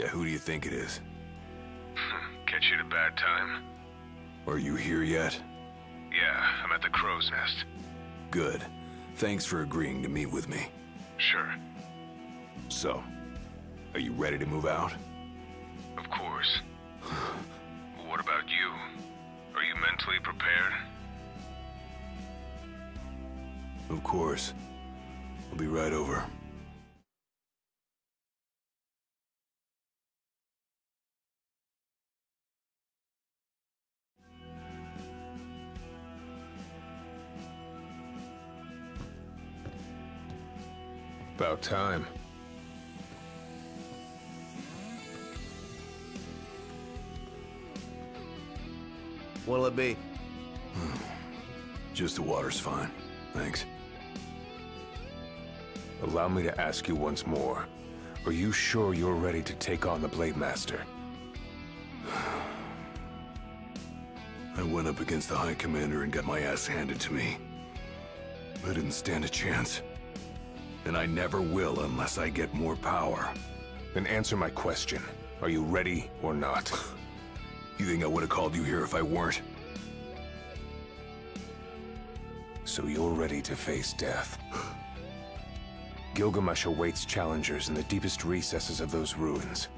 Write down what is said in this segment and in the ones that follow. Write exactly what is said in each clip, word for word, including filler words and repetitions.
Yeah, who do you think it is? Catch you at a bad time. Are you here yet? Yeah, I'm at the crow's nest. Good. Thanks for agreeing to meet with me. Sure. So, are you ready to move out? Of course. What about you? Are you mentally prepared? Of course. I'll be right over. About time. What'll it be? Just the water's fine. Thanks. Allow me to ask you once more. Are you sure you're ready to take on the Blademaster? I went up against the High Commander and got my ass handed to me. I didn't stand a chance. And I never will unless I get more power. Then answer my question. Are you ready or not? You think I would have called you here if I weren't? So you're ready to face death. Gilgamesh awaits challengers in the deepest recesses of those ruins.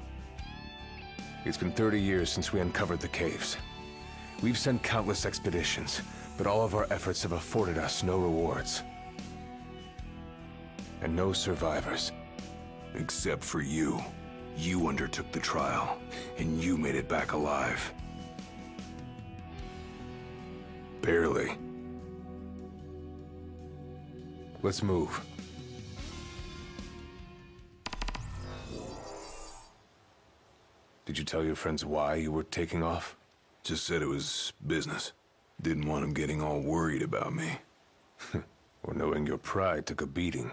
It's been thirty years since we uncovered the caves. We've sent countless expeditions, but all of our efforts have afforded us no rewards. And no survivors. Except for you. You undertook the trial, and you made it back alive. Barely. Let's move. Did you tell your friends why you were taking off? Just said it was business. Didn't want them getting all worried about me. Or knowing your pride took a beating.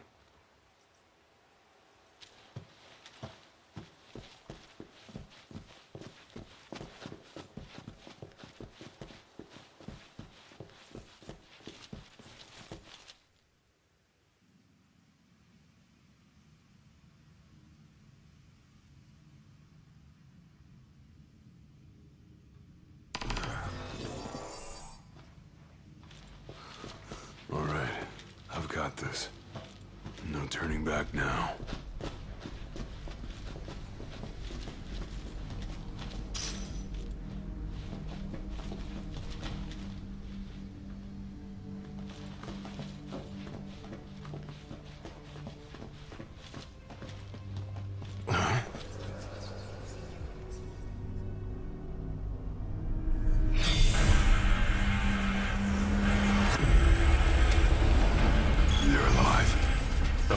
No turning back now.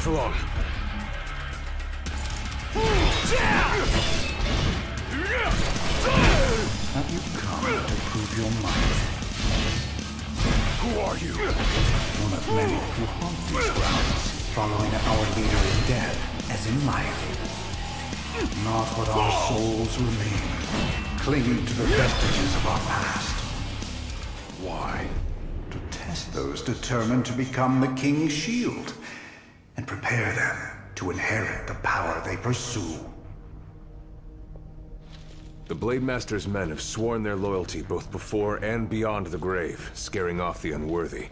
For long. Have you come to prove your might? Who are you? One of many who haunt these grounds, following our leader in death as in life. Not what our souls remain, clinging to the vestiges of our past. Why? To test those determined to become the King's Shield. And prepare them to inherit the power they pursue. The Blademaster's men have sworn their loyalty both before and beyond the grave, scaring off the unworthy.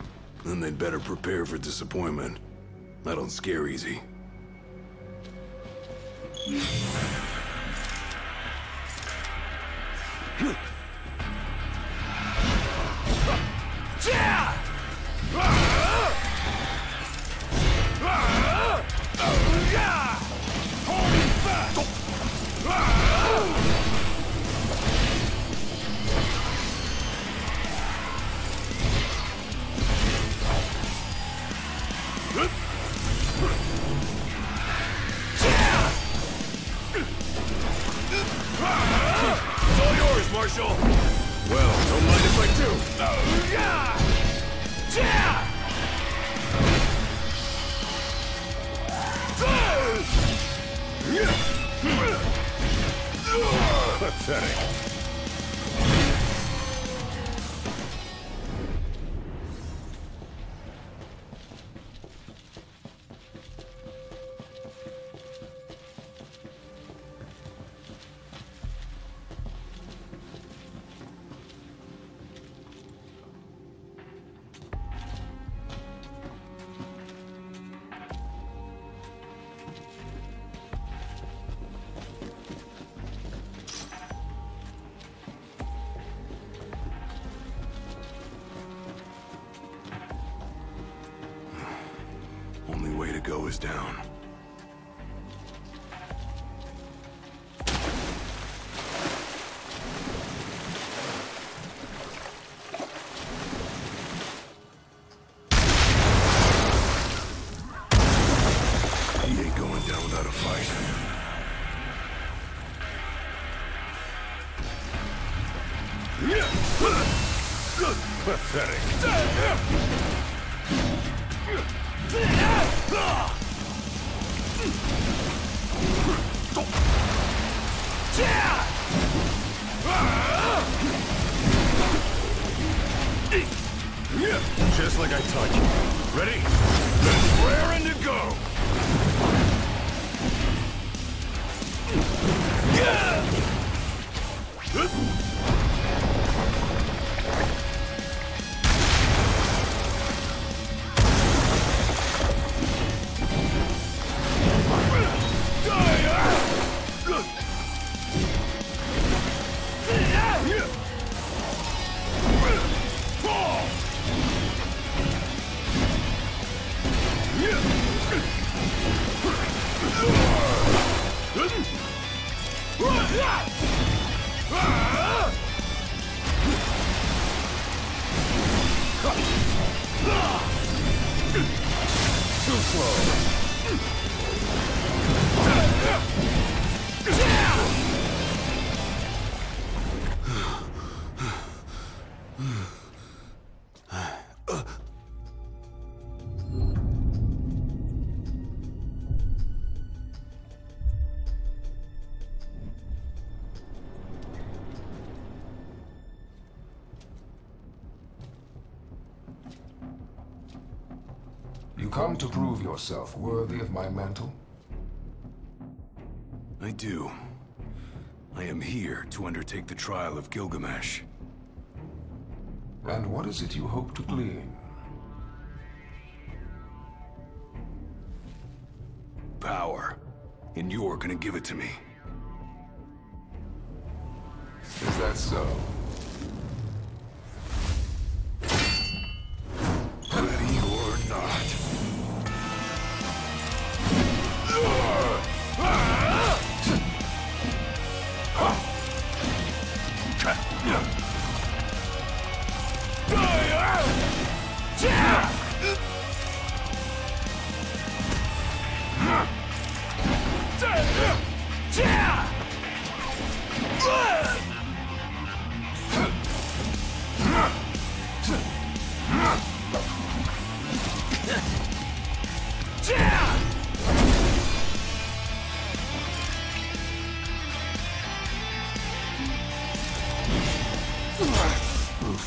Then they'd better prepare for disappointment. I don't scare easy. Marshal! Well, don't mind if I do! Oh, yeah! Yeah! Pathetic. Only way to go is down. Just like I taught you. Ready? Then raring to go! Come to prove yourself worthy of my mantle? I do. I am here to undertake the trial of Gilgamesh. And what is it you hope to glean? Power. And you're gonna give it to me. Is that so?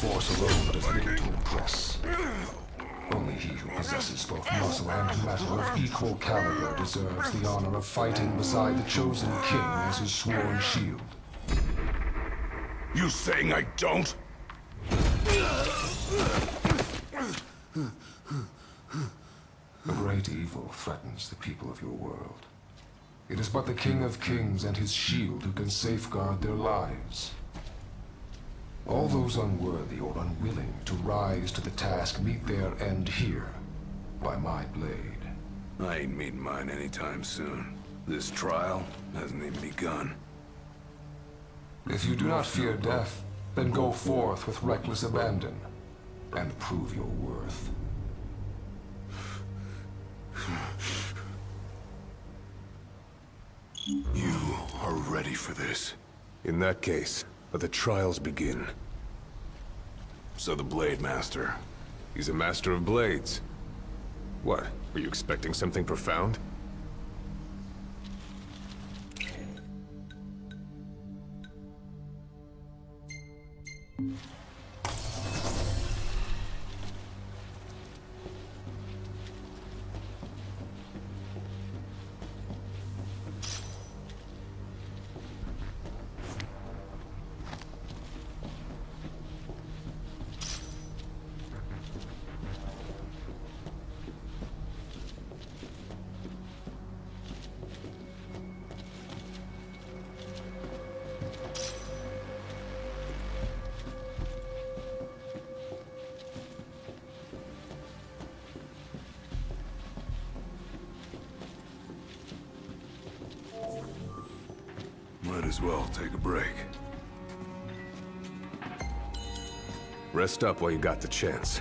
Force alone does little to impress. Only he who possesses both muscle and metal of equal caliber deserves the honor of fighting beside the chosen king as his sworn shield. You saying I don't? A great evil threatens the people of your world. It is but the King of Kings and his shield who can safeguard their lives. All those unworthy or unwilling to rise to the task meet their end here, by my blade. I ain't meeting mine anytime soon. This trial hasn't even begun. If you do not fear death, then go forth with reckless abandon, and prove your worth. You are ready for this. In that case, but the trials begin. So the Blademaster. He's a master of blades. What? Were you expecting something profound? as well take a break. Rest up while you got the chance.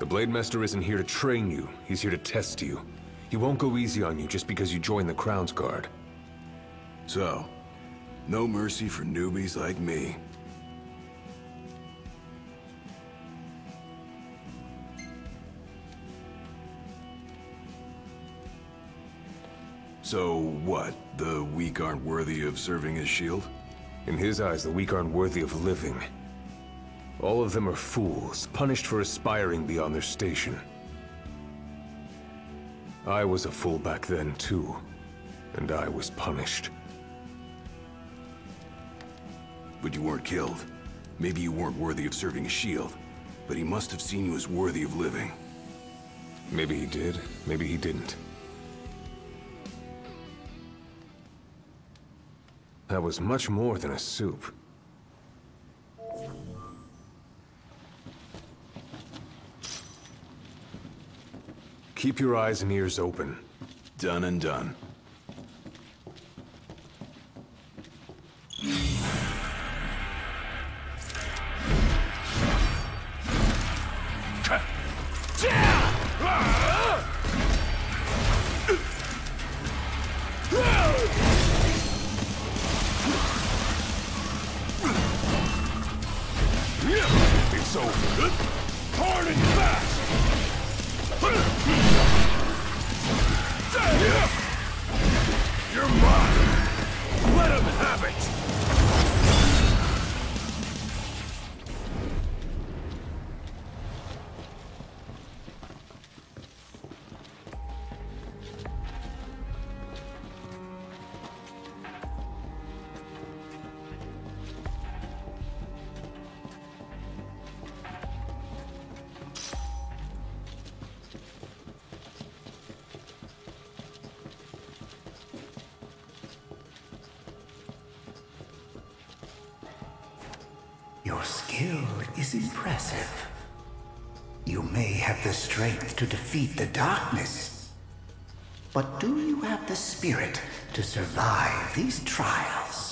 The Blademaster isn't here to train you, he's here to test you. He won't go easy on you just because you join the Crown's Guard. So, no mercy for newbies like me. So what? The weak aren't worthy of serving as shield? In his eyes, the weak aren't worthy of living. All of them are fools, punished for aspiring beyond their station. I was a fool back then, too, and I was punished. But you weren't killed. Maybe you weren't worthy of serving a shield, but he must have seen you as worthy of living. Maybe he did, maybe he didn't. That was much more than a soup. Keep your eyes and ears open. Done and done. It's over. Hard and fast! You're mine! Let him have it! Your skill is impressive. You may have the strength to defeat the darkness, but do you have the spirit to survive these trials?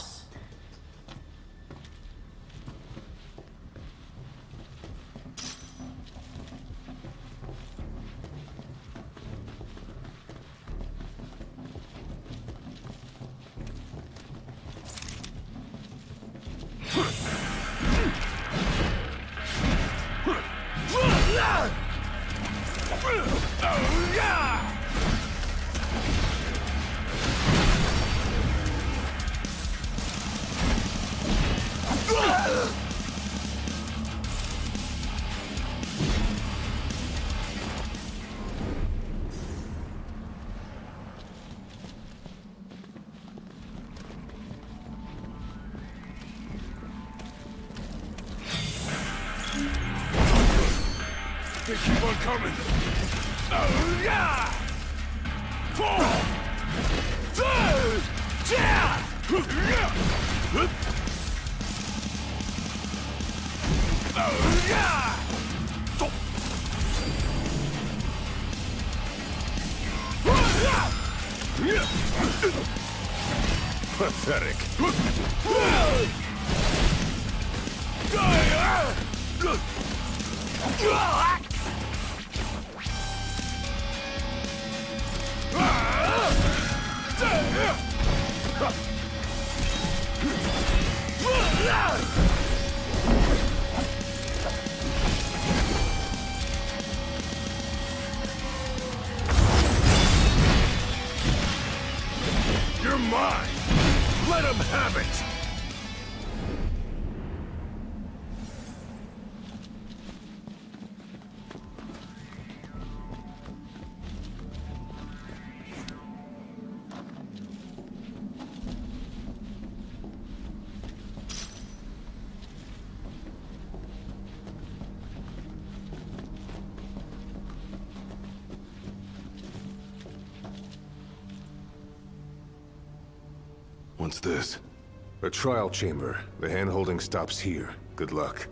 They keep on coming! Oh, yeah! Four! Two! Yeah! Oh, yeah! Pathetic! Die! You're mine! Let him have it! What's this? A trial chamber. The hand-holding stops here. Good luck.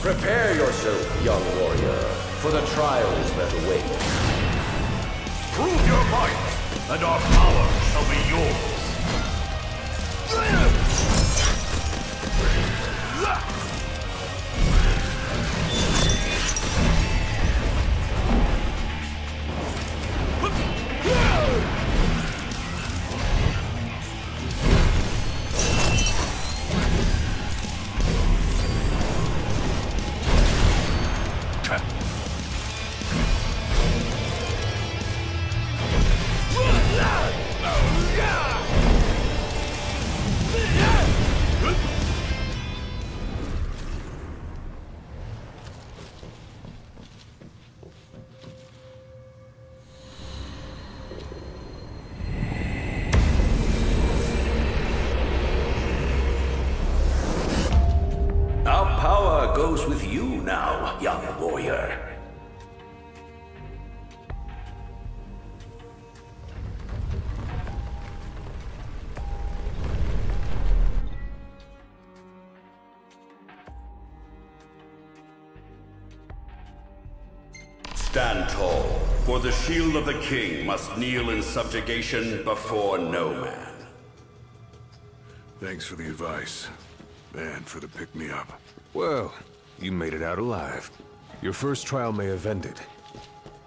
Prepare yourself, young warrior, for the trials that await. Prove your might, and our power shall be yours. Goes with you now, young warrior. Stand tall, for the shield of the king must kneel in subjugation before no man. Thanks for the advice, and for the pick-me-up. Well, you made it out alive. Your first trial may have ended,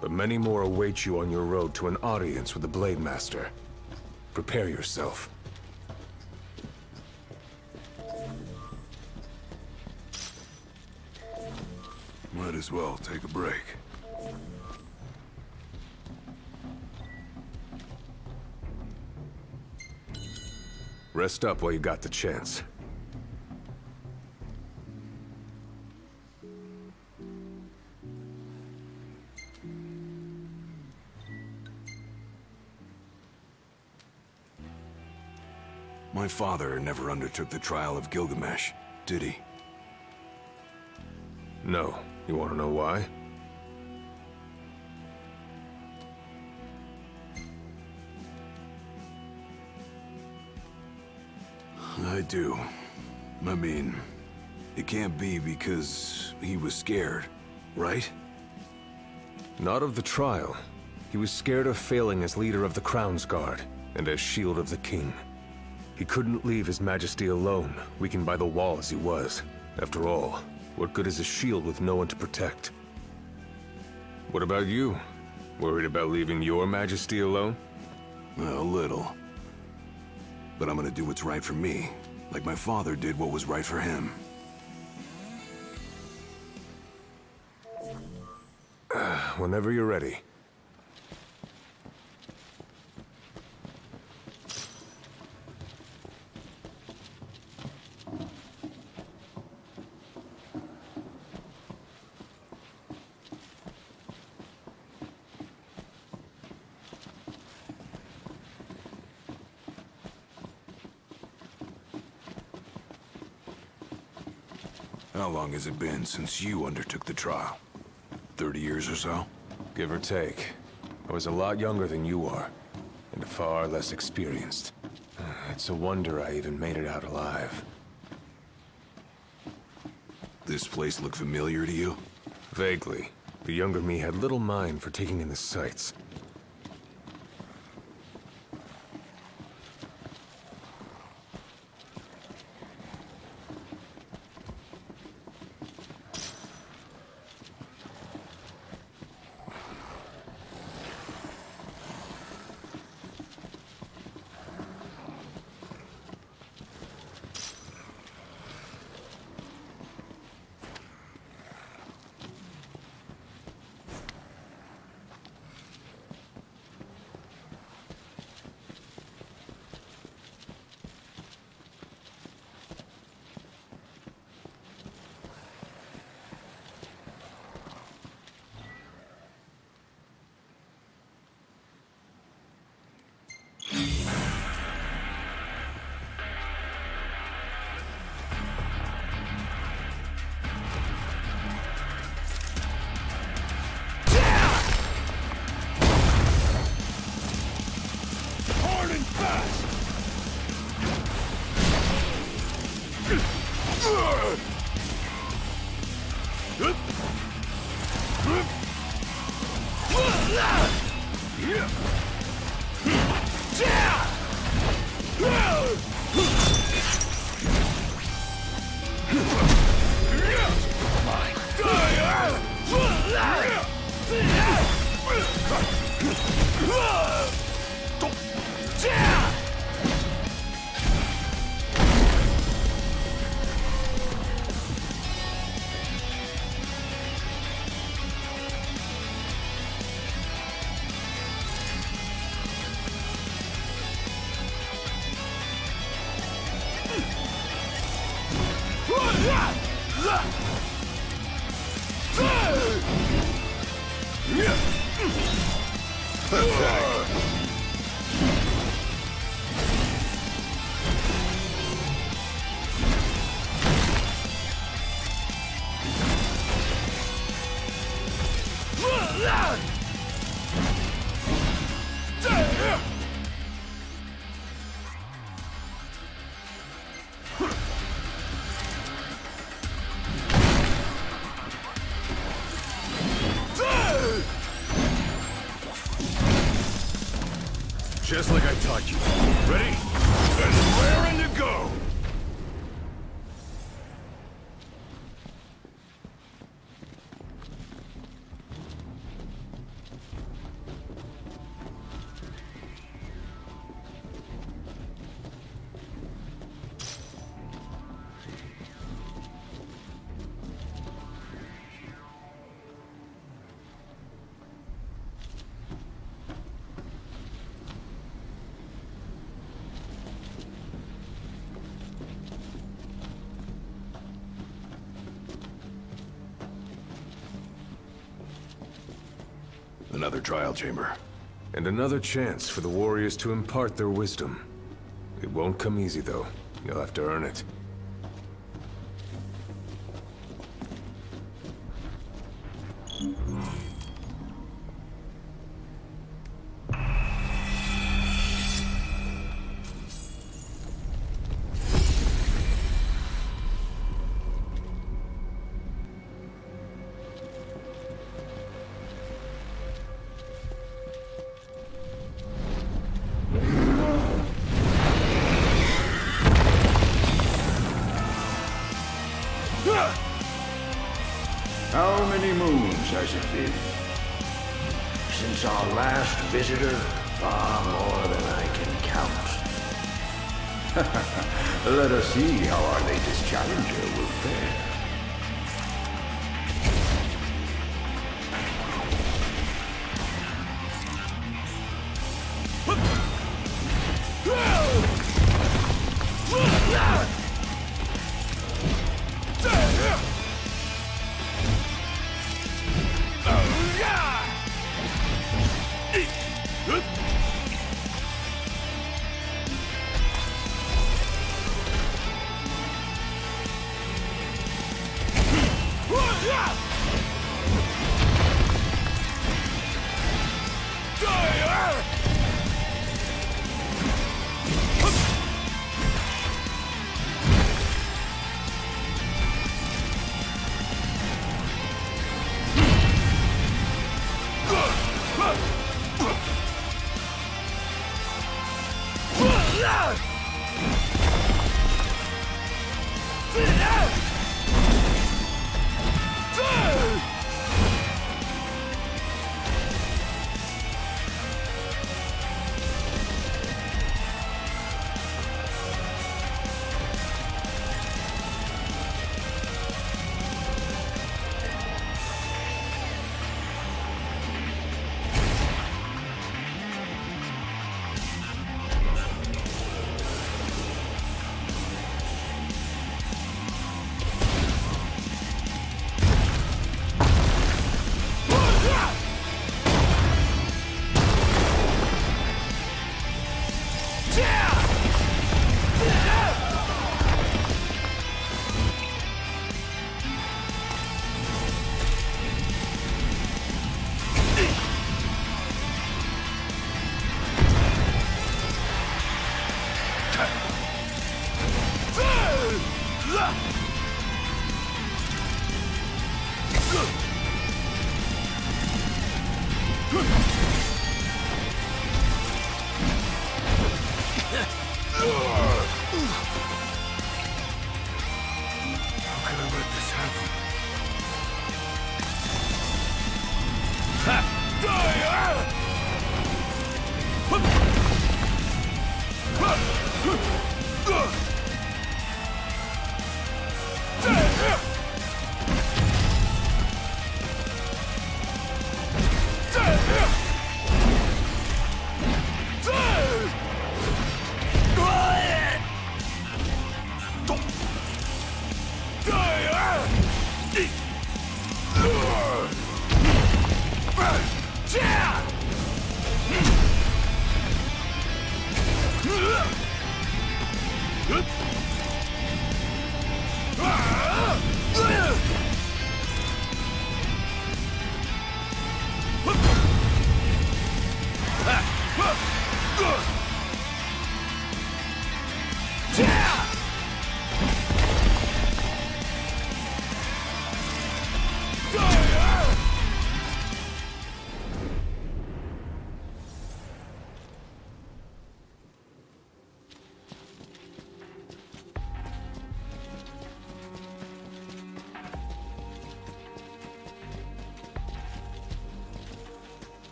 but many more await you on your road to an audience with the Blademaster. Prepare yourself. Might as well take a break. Rest up while you got the chance. My father never undertook the trial of Gilgamesh, did he? No. You want to know why? I do. I mean, it can't be because he was scared, right? Not of the trial. He was scared of failing as leader of the Crown's Guard and as shield of the king. He couldn't leave His Majesty alone, weakened by the wall as he was. After all, what good is a shield with no one to protect? What about you? Worried about leaving your Majesty alone? A little. But I'm gonna do what's right for me, like my father did what was right for him. Whenever you're ready. How long has it been since you undertook the trial? Thirty years or so? Give or take. I was a lot younger than you are, and far less experienced. It's a wonder I even made it out alive. This place look familiar to you? Vaguely. The younger me had little mind for taking in the sights. Just like I taught you. Ready? And raring to go! Another trial chamber. And another chance for the warriors to impart their wisdom. It won't come easy, though. You'll have to earn it. Since our last visitor, far more than I can count. Let us see how our latest challenger will fare.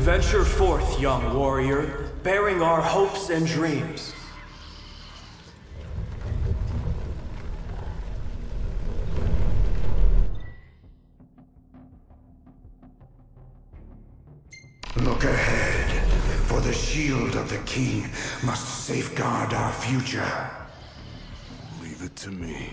Venture forth, young warrior, bearing our hopes and dreams. Look ahead, for the shield of the king must safeguard our future. Leave it to me.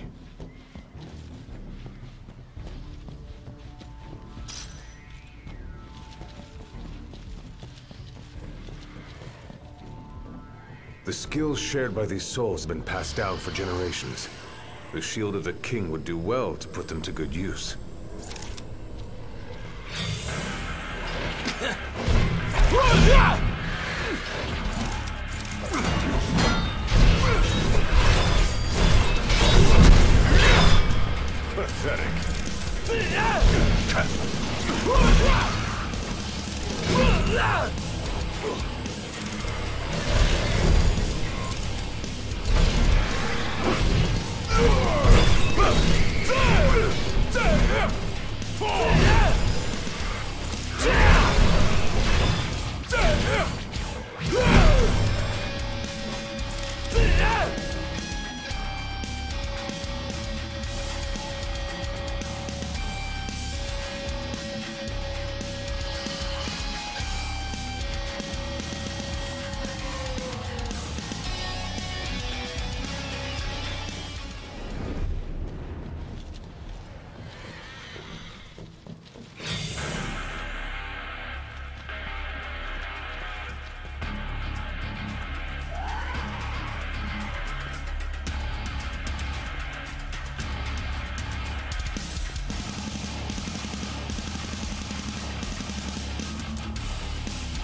The skills shared by these souls have been passed down for generations. The shield of the king would do well to put them to good use. Pathetic.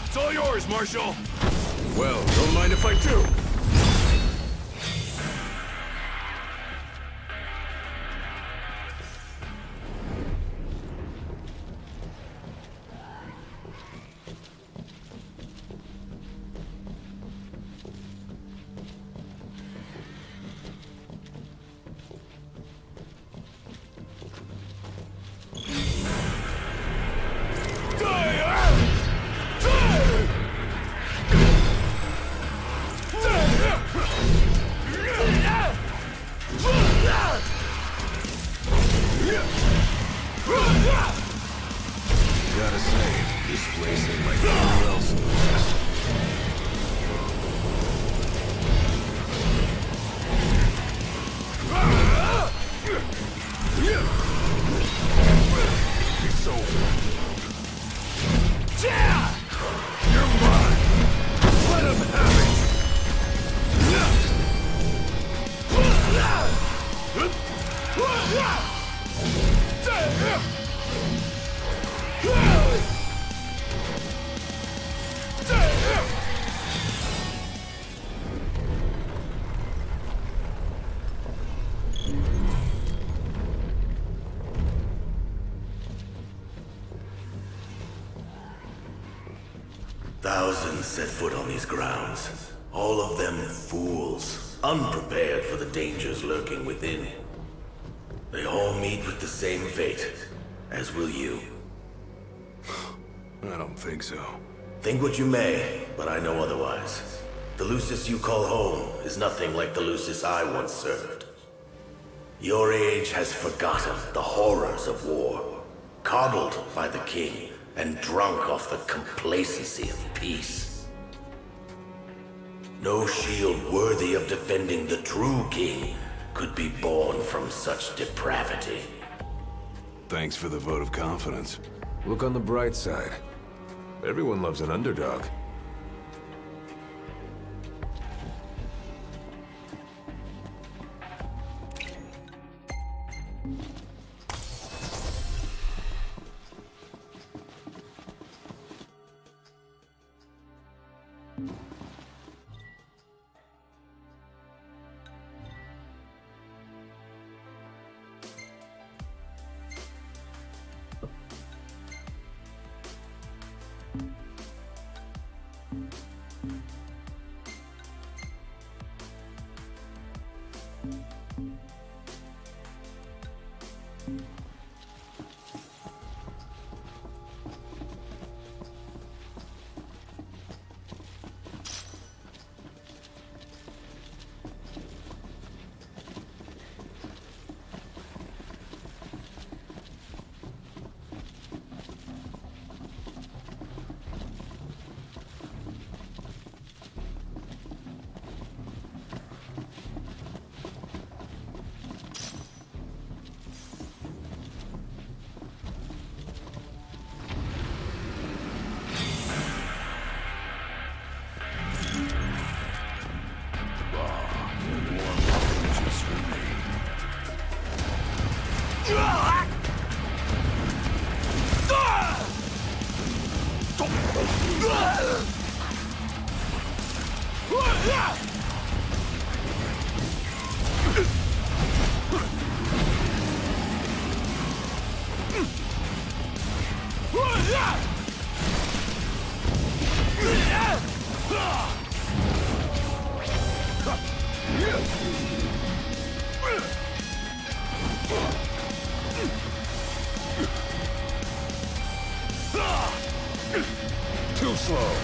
It's all yours, Marshal! Well, don't mind if I do! It's over. Thousands set foot on these grounds, all of them fools, unprepared for the dangers lurking within. They all meet with the same fate, as will you. I don't think so. Think what you may, but I know otherwise. The Lucis you call home is nothing like the Lucis I once served. Your age has forgotten the horrors of war, coddled by the king, and drunk off the complacency of peace. No shield worthy of defending the true king could be born from such depravity. Thanks for the vote of confidence. Look on the bright side. Everyone loves an underdog. Too slow. Huh?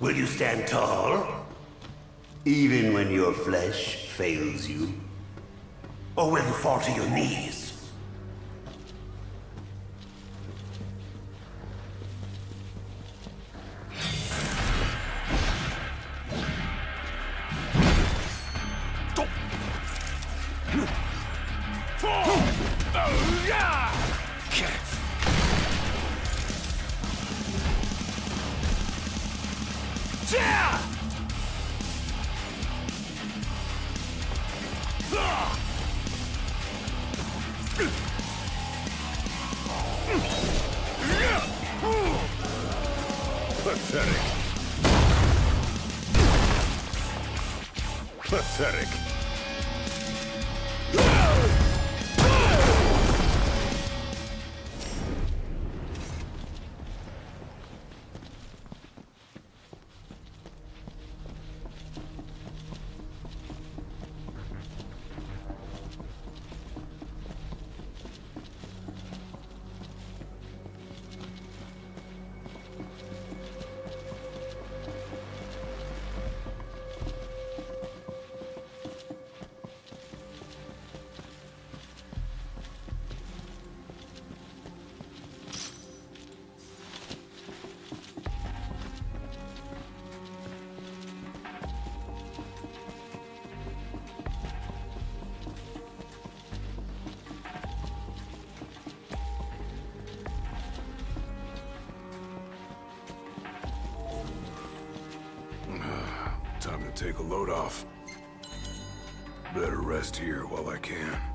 Will you stand tall, even when your flesh fails you? Or will you fall to your knees? Take a load off. Better rest here while I can.